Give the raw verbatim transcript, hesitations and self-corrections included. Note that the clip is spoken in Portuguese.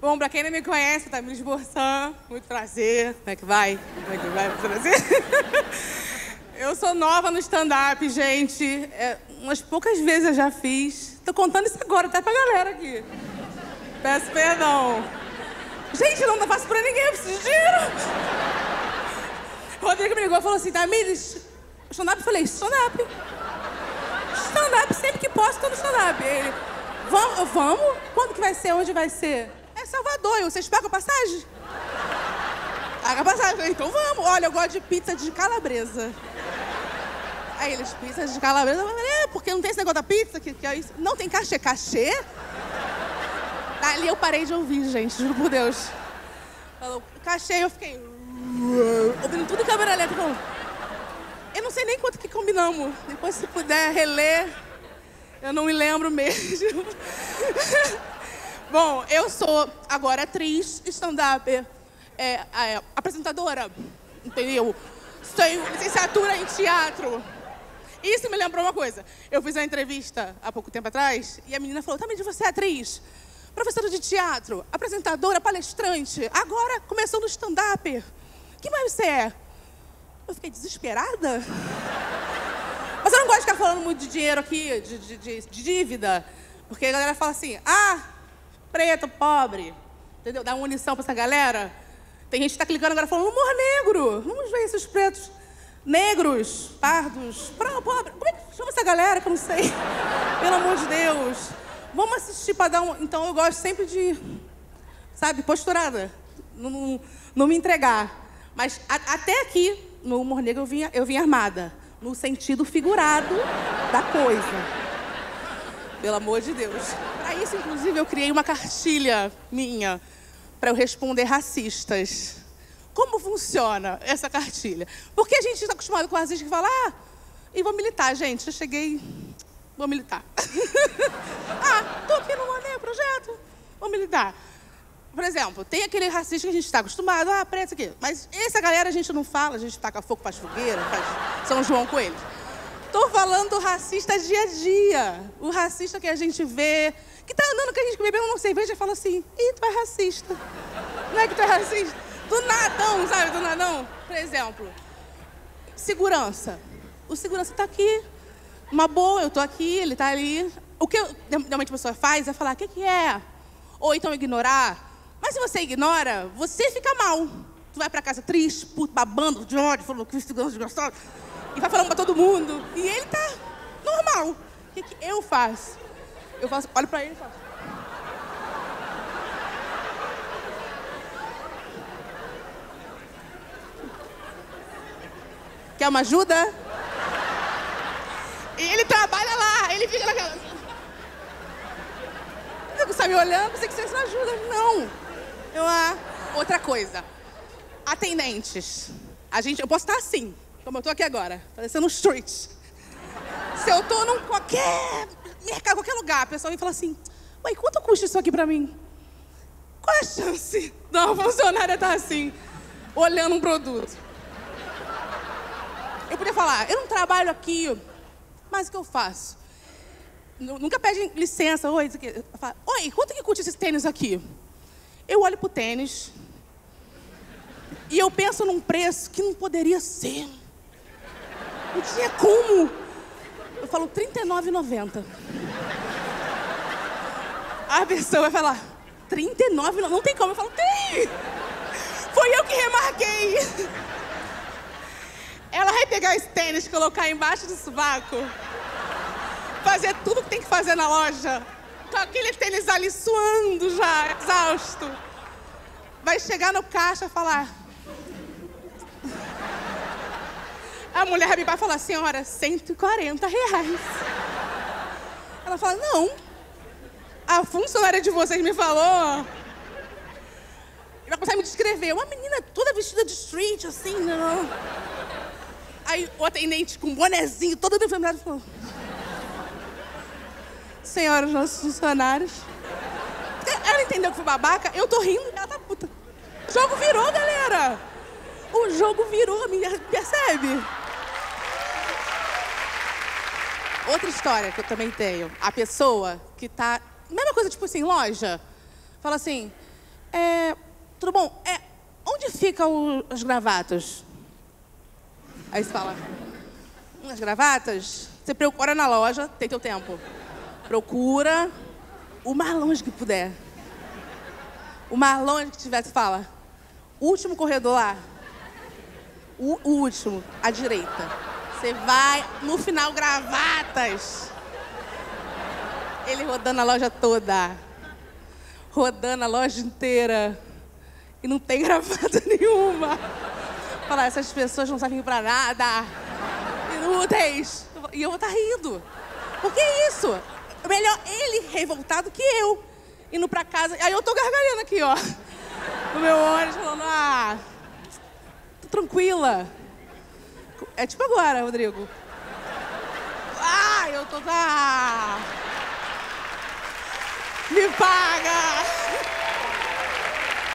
Bom, pra quem não me conhece, Thamirys Borsan, muito prazer. Como é que vai? Como é que vai? Muito prazer. Eu sou nova no stand-up, gente. É, umas poucas vezes eu já fiz. Tô contando isso agora, até pra galera aqui. Peço perdão. Gente, não, não faço pra ninguém, eu preciso de dinheiro. O Rodrigo me ligou e falou assim, Thamirys, stand-up? Eu falei, stand-up. Stand-up, sempre que posso, tô no stand-up. Ele, vamos? Vamos? Quando que vai ser? Onde vai ser? Salvador, vocês pagam passagem? Paga passagem, então vamos. Olha, eu gosto de pizza de calabresa. Aí eles, pizza de calabresa? É, porque não tem esse negócio da pizza, que, que é isso. Não tem cachê, cachê? Ali eu parei de ouvir, gente, juro por Deus. Falou, cachê, eu fiquei... ouvindo tudo em câmera elétrica. Eu não sei nem quanto que combinamos. Depois, se puder reler, eu não me lembro mesmo. Bom, eu sou agora atriz, stand-up, é, é, apresentadora, entendeu? Tenho licenciatura em teatro. Isso me lembrou uma coisa. Eu fiz uma entrevista há pouco tempo atrás e a menina falou, Thamirys, você é atriz, professora de teatro, apresentadora, palestrante, agora começou no stand-up. Que mais você é? Eu fiquei desesperada. Mas eu não gosto de ficar falando muito de dinheiro aqui, de, de, de, de dívida, porque a galera fala assim, ah... preto, pobre, entendeu? Dá uma unição pra essa galera. Tem gente que tá clicando agora falando, humor negro. Vamos ver esses pretos negros, pardos, branco, pobre. Como é que chama essa galera que eu não sei? Pelo amor de Deus. Vamos assistir pra dar um... Então eu gosto sempre de, sabe, posturada. Não, não, não me entregar. Mas a, até aqui, no humor negro, eu vim, eu vim armada. No sentido figurado da coisa. Pelo amor de Deus. Para isso, inclusive, eu criei uma cartilha minha para eu responder racistas. Como funciona essa cartilha? Porque a gente está acostumado com o racista que fala, ah, e vou militar, gente, eu cheguei, vou militar. Ah, tô aqui no Monê, projeto, vou militar. Por exemplo, tem aquele racista que a gente está acostumado, ah, preto, isso aqui. Mas essa galera a gente não fala, a gente taca fogo, faz fogueira, faz São João com eles. Tô falando do racista dia a dia. O racista que a gente vê, que tá andando com a gente, bebendo uma cerveja e fala assim, ih, tu é racista. Não é que tu é racista? Do nadão, sabe? Do nadão. Por exemplo, segurança. O segurança tá aqui, uma boa, eu tô aqui, ele tá ali. O que normalmente a pessoa faz é falar, o que que é? Ou então ignorar. Mas se você ignora, você fica mal. Tu vai pra casa triste, puto, babando, de ódio, falando que segurança desgraçado. E vai falando pra todo mundo. E ele tá normal. O que, que eu faço? Eu faço, olho pra ele e faço. Quer uma ajuda? E ele trabalha lá, ele fica naquela. Você está me olhando, pensei que você não ajuda. Não. Eu, ah... Outra coisa. Atendentes. A gente, eu posso estar assim. Como eu tô aqui agora, parecendo um street. Se eu tô num qualquer mercado, qualquer lugar, a pessoa vem falar assim, ué, quanto custa isso aqui pra mim? Qual é a chance de uma funcionária estar assim, olhando um produto? Eu podia falar, eu não trabalho aqui, mas o que eu faço? Nunca pedem licença, oi, isso aqui. Eu falo, oi, quanto que custa esse tênis aqui? Eu olho pro tênis e eu penso num preço que não poderia ser. Não tinha como. Eu falo trinta e nove reais e noventa centavos. A pessoa vai falar, trinta e nove reais e noventa centavos? Não tem como. Eu falo, tem! Foi eu que remarquei. Ela vai pegar esse tênis, colocar embaixo do sovaco, fazer tudo que tem que fazer na loja, com aquele tênis ali suando já, exausto. Vai chegar no caixa e falar... A mulher me vai falar, senhora, cento e quarenta reais. Ela fala, não. A funcionária de vocês me falou. E vai começar a me descrever. Uma menina toda vestida de street, assim, não. Aí o atendente com um bonezinho, todo deformado, falou. Senhora, os nossos funcionários. Ela entendeu que foi babaca, eu tô rindo e ela tá puta. O jogo virou, galera. O jogo virou, me percebe? Outra história que eu também tenho. A pessoa que tá... Mesma coisa, tipo assim, loja. Fala assim, É, tudo bom? É, onde ficam os, os gravatas? Aí você fala, as gravatas? Você procura na loja, tem teu tempo. Procura o mais longe que puder. O mais longe que tiver, você fala, último corredor lá. O, o último, à direita. Você vai, no final, gravatas. Ele rodando a loja toda. Rodando a loja inteira. E não tem gravata nenhuma. Falar, essas pessoas não sabem pra nada. Inúteis. E eu vou estar rindo. Porque é isso. Melhor ele revoltado que eu. Indo pra casa. Aí eu tô gargalhando aqui, ó. No meu ônibus, falando, ah... Tô tranquila. É tipo agora, Rodrigo. Ah, eu tô... Ah... Me paga!